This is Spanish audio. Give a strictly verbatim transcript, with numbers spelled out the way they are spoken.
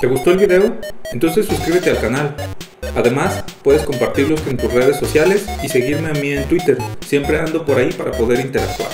¿Te gustó el video? Entonces suscríbete al canal. Además, puedes compartirlo en tus redes sociales y seguirme a mí en Twitter. Siempre ando por ahí para poder interactuar.